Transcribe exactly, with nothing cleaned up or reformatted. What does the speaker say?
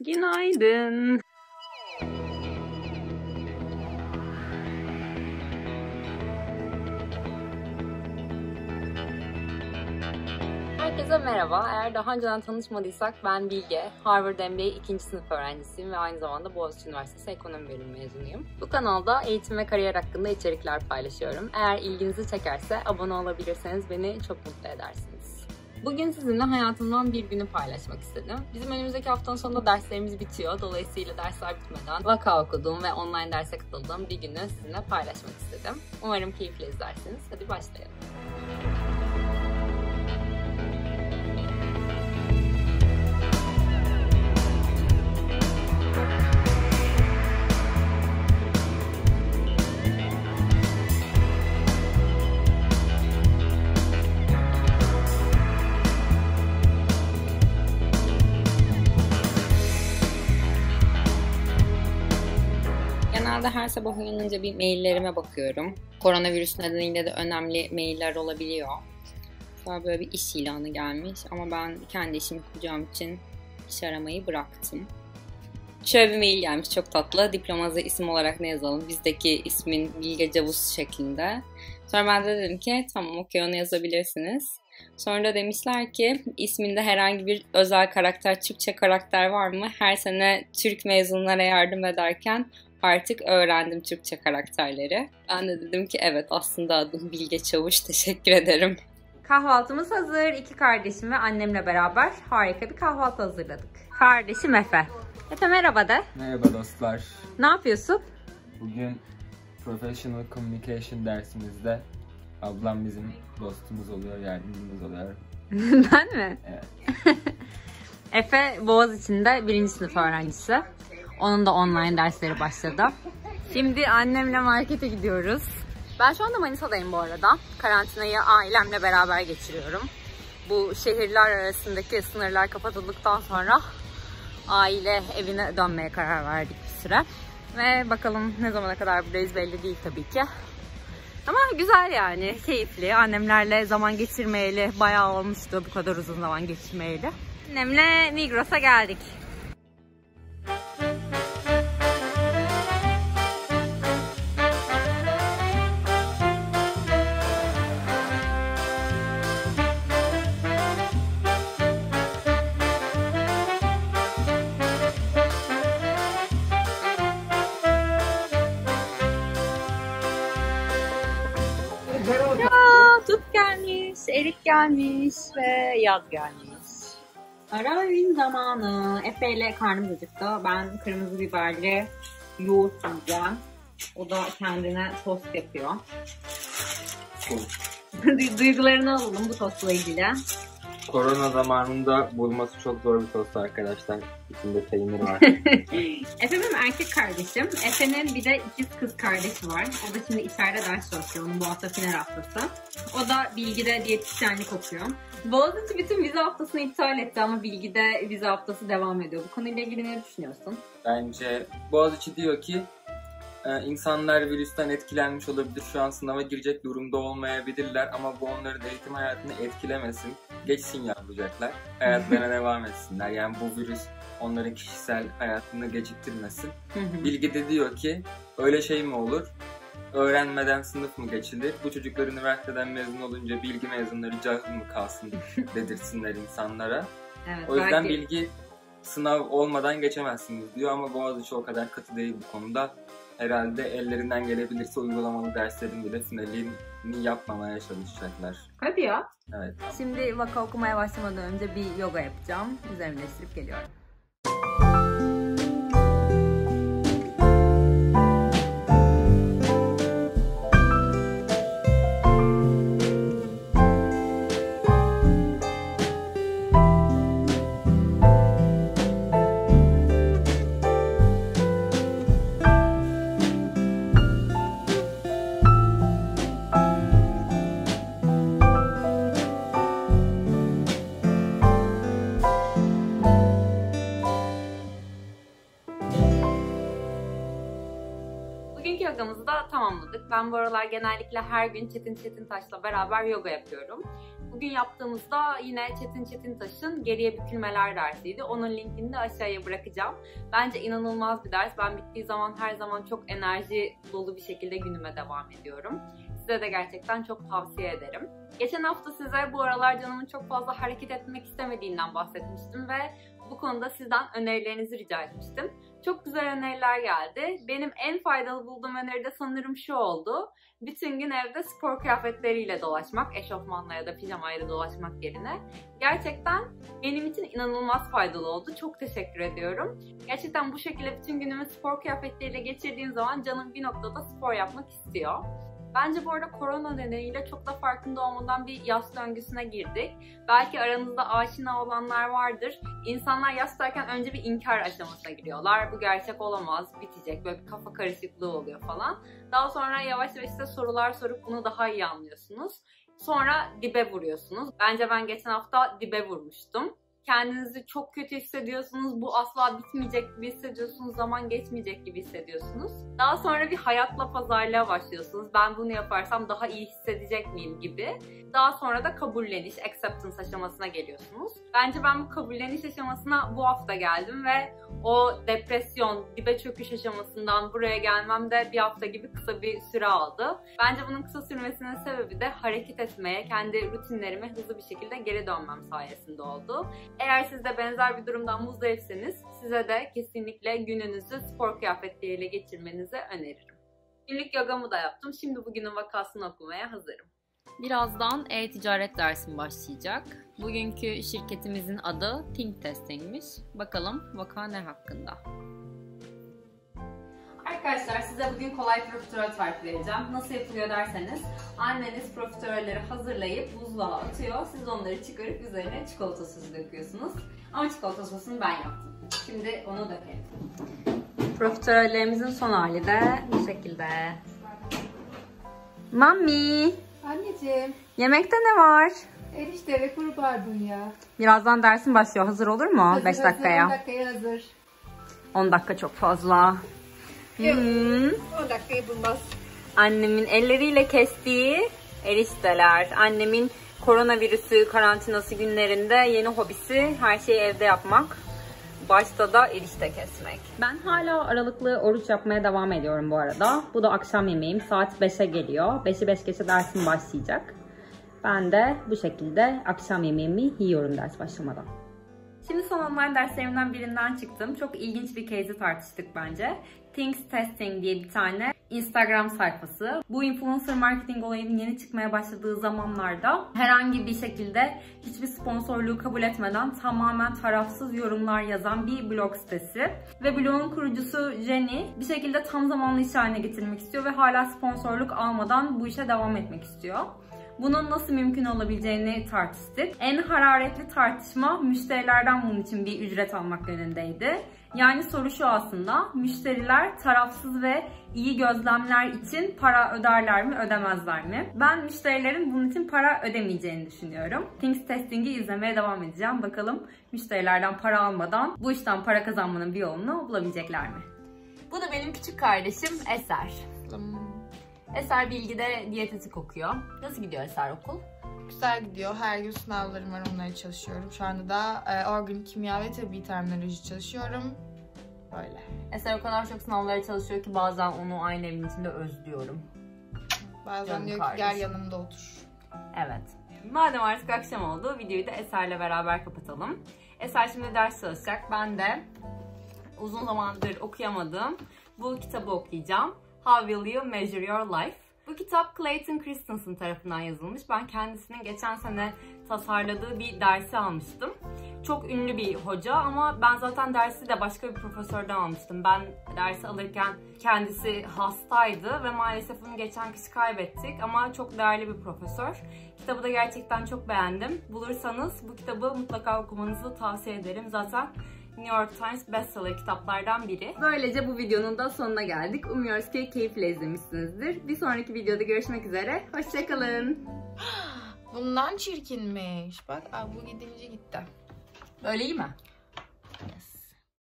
Günaydın. Herkese merhaba. Eğer daha önceden tanışmadıysak ben Bilge, Harvard M B A ikinci sınıf öğrencisiyim ve aynı zamanda Boğaziçi Üniversitesi Ekonomi Bölümü mezunuyum. Bu kanalda eğitim ve kariyer hakkında içerikler paylaşıyorum. Eğer ilginizi çekerse abone olabilirseniz beni çok mutlu edersiniz. Bugün sizinle hayatımdan bir günü paylaşmak istedim. Bizim önümüzdeki haftanın sonunda derslerimiz bitiyor. Dolayısıyla dersler bitmeden vaka okuduğum ve online derse katıldığım bir günü sizinle paylaşmak istedim. Umarım keyifle izlersiniz. Hadi başlayalım. Her sabah uyanınca bir maillerime bakıyorum. Koronavirüs nedeniyle de önemli mailler olabiliyor. Sonra böyle bir iş ilanı gelmiş ama ben kendi işimi kuracağım için iş aramayı bıraktım. Şöyle bir mail gelmiş, çok tatlı. Diplomanıza isim olarak ne yazalım? Bizdeki ismin Bilge Çavuş şeklinde. Sonra ben de dedim ki tamam, okey, onu yazabilirsiniz. Sonra da demişler ki isminde herhangi bir özel karakter, Türkçe karakter var mı? Her sene Türk mezunlara yardım ederken artık öğrendim Türkçe karakterleri. Ben de dedim ki evet, aslında adım Bilge Çavuş, teşekkür ederim. Kahvaltımız hazır. İki kardeşim ve annemle beraber harika bir kahvaltı hazırladık. Kardeşim Efe. Efe merhaba de. Merhaba dostlar. Ne yapıyorsun? Bugün Professional Communication dersimizde ablam bizim dostumuz oluyor, yardımcımız oluyor. Ben mi? Evet. Efe Boğaziçi'nde birinci sınıf öğrencisi. Onun da online dersleri başladı. Şimdi annemle markete gidiyoruz. Ben şu anda Manisa'dayım bu arada. Karantinayı ailemle beraber geçiriyorum. Bu şehirler arasındaki sınırlar kapatıldıktan sonra aile evine dönmeye karar verdik bir süre. Ve bakalım ne zamana kadar buradayız belli değil tabii ki. Ama güzel yani, keyifli. Annemlerle zaman geçirmeyeli bayağı olmuştu, bu kadar uzun zaman geçirmeyeli. Annemle Migros'a geldik. Erik gelmiş ve yaz gelmiş. Aravin zamanı. Efe ile karnımız acıktı. Ben kırmızı biberli yoğurt yiyeceğim. O da kendine tost yapıyor. Duygularını alalım bu tostla ilgili. Korona zamanında bulması çok zor bir tost arkadaşlar. İçinde peynir var. Efe benim erkek kardeşim. Efe'nin bir de ikiz kız kardeşi var. O da şimdi içeride ders çalışıyor. Onun bu hafta final haftası. O da Bilgi'de diyetisyenlik okuyor. Boğaziçi bütün vize haftasını iptal etti ama Bilgi'de vize haftası devam ediyor. Bu konuyla ilgili ne düşünüyorsun? Bence Boğaziçi diyor ki İnsanlar virüsten etkilenmiş olabilir, şu an sınava girecek durumda olmayabilirler ama bu onları da eğitim hayatını etkilemesin. Geçsin yapacaklar, hayatlarına devam etsinler. Yani bu virüs onların kişisel hayatını geciktirmesin. Bilge de diyor ki öyle şey mi olur? Öğrenmeden sınıf mı geçilir? Bu çocuklar üniversiteden mezun olunca bilgi mezunları cahil mi kalsın dedirsinler insanlara. Evet, o yüzden belki Bilgi sınav olmadan geçemezsiniz diyor ama Boğaziçi o kadar katı değil bu konuda. Herhalde ellerinden gelebilirse uygulamalı derslerin bile finalini yapmamaya çalışacaklar. Hadi ya. Evet. Şimdi vaka okumaya başlamadan önce bir yoga yapacağım. Üzerimi değiştirip geliyorum. Yogamızı da tamamladık. Ben bu aralar genellikle her gün Çetin Çetin Taş'la beraber yoga yapıyorum. Bugün yaptığımızda yine Çetin Çetintaş'ın Geriye Bükülmeler dersiydi. Onun linkini de aşağıya bırakacağım. Bence inanılmaz bir ders. Ben bittiği zaman her zaman çok enerji dolu bir şekilde günüme devam ediyorum. Size de gerçekten çok tavsiye ederim. Geçen hafta size bu aralar canımın çok fazla hareket etmek istemediğinden bahsetmiştim ve bu konuda sizden önerilerinizi rica etmiştim. Çok güzel öneriler geldi. Benim en faydalı bulduğum öneri de sanırım şu oldu. Bütün gün evde spor kıyafetleriyle dolaşmak, eşofmanla ya da pijamayla dolaşmak yerine. Gerçekten benim için inanılmaz faydalı oldu. Çok teşekkür ediyorum. Gerçekten bu şekilde bütün günümü spor kıyafetleriyle geçirdiğim zaman canım bir noktada spor yapmak istiyor. Bence bu arada korona nedeniyle çok da farkında olmadan bir yaz döngüsüne girdik. Belki aranızda aşina olanlar vardır. İnsanlar yaz tutarken önce bir inkar aşamasına giriyorlar. Bu gerçek olamaz, bitecek, böyle bir kafa karışıklığı oluyor falan. Daha sonra yavaş yavaş size sorular sorup bunu daha iyi anlıyorsunuz. Sonra dibe vuruyorsunuz. Bence ben geçen hafta dibe vurmuştum. Kendinizi çok kötü hissediyorsunuz, bu asla bitmeyecek gibi hissediyorsunuz, zaman geçmeyecek gibi hissediyorsunuz. Daha sonra bir hayatla pazarlığa başlıyorsunuz. Ben bunu yaparsam daha iyi hissedecek miyim gibi. Daha sonra da kabulleniş, acceptance aşamasına geliyorsunuz. Bence ben bu kabulleniş aşamasına bu hafta geldim ve o depresyon, dibe çöküş aşamasından buraya gelmem de bir hafta gibi kısa bir süre aldı. Bence bunun kısa sürmesinin sebebi de hareket etmeye, kendi rutinlerime hızlı bir şekilde geri dönmem sayesinde oldu. Eğer siz de benzer bir durumdan muzdaripseniz size de kesinlikle gününüzü spor kıyafetleriyle geçirmenizi öneririm. Günlük yogamı da yaptım. Şimdi bugünün vakasını okumaya hazırım. Birazdan e-ticaret dersim başlayacak. Bugünkü şirketimizin adı Think Testing'miş. Bakalım vaka ne hakkında? Arkadaşlar size bugün kolay profiterol tarifi vereceğim. Nasıl yapılıyor derseniz anneniz profiterolleri hazırlayıp buzluğa atıyor. Siz onları çıkarıp üzerine çikolata sosu döküyorsunuz. Ama çikolata sosunu ben yaptım. Şimdi onu dökelim. Profiterollerimizin son hali de bu şekilde. Mami! Anneciğim! Yemekte ne var? Erişte ve kuru barbunya. Birazdan dersin başlıyor. Hazır olur mu? beş dakikaya. on dakikaya hazır. on dakika çok fazla. Yok, hmm. on dakikayı bulmaz. Annemin elleriyle kestiği erişteler. Annemin koronavirüsü karantinası günlerinde yeni hobisi her şeyi evde yapmak. Başta da erişte kesmek. Ben hala aralıklı oruç yapmaya devam ediyorum bu arada. Bu da akşam yemeğim. Saat beşe geliyor. beşi beş geçe dersim başlayacak. Ben de bu şekilde akşam yemeğimi yiyorum ders başlamadan. Şimdi son online derslerimden birinden çıktım. Çok ilginç bir case'i tartıştık bence. Think Testing diye bir tane Instagram sayfası. Bu influencer marketing olayının yeni çıkmaya başladığı zamanlarda herhangi bir şekilde hiçbir sponsorluğu kabul etmeden tamamen tarafsız yorumlar yazan bir blog sitesi. Ve blogun kurucusu Jenny bir şekilde tam zamanlı iş haline getirmek istiyor ve hala sponsorluk almadan bu işe devam etmek istiyor. Bunun nasıl mümkün olabileceğini tartıştık. En hararetli tartışma müşterilerden bunun için bir ücret almak yönündeydi. Yani soru şu aslında, müşteriler tarafsız ve iyi gözlemler için para öderler mi, ödemezler mi? Ben müşterilerin bunun için para ödemeyeceğini düşünüyorum. Think Testing'i izlemeye devam edeceğim. Bakalım müşterilerden para almadan bu işten para kazanmanın bir yolunu bulabilecekler mi? Bu da benim küçük kardeşim Eser. Eser Bilgi'de diyetetik okuyor. Nasıl gidiyor Eser okul? Güzel gidiyor. Her gün sınavlarım var, onlara çalışıyorum. Şu anda da e, organik kimya ve tabii terminoloji çalışıyorum. Böyle. Eser o kadar çok sınavlara çalışıyor ki bazen onu aynı evin içinde özlüyorum. Bazen canım diyor kardeşim ki gel yanımda otur. Evet. Madem artık akşam oldu, videoyu da Eser'le beraber kapatalım. Eser şimdi ders çalışacak. Ben de uzun zamandır okuyamadığım bu kitabı okuyacağım. How Will You Measure Your Life? Bu kitap Clayton Christensen tarafından yazılmış. Ben kendisinin geçen sene tasarladığı bir dersi almıştım. Çok ünlü bir hoca ama ben zaten dersi de başka bir profesörden almıştım. Ben dersi alırken kendisi hastaydı ve maalesef bunu geçen kış kaybettik ama çok değerli bir profesör. Kitabı da gerçekten çok beğendim. Bulursanız bu kitabı mutlaka okumanızı tavsiye ederim. Zaten New York Times bestseller kitaplardan biri. Böylece bu videonun da sonuna geldik. Umuyoruz ki keyifle izlemişsinizdir. Bir sonraki videoda görüşmek üzere. Hoşçakalın. Bundan çirkinmiş. Bak bu gidince gitti. Öyle iyi mi?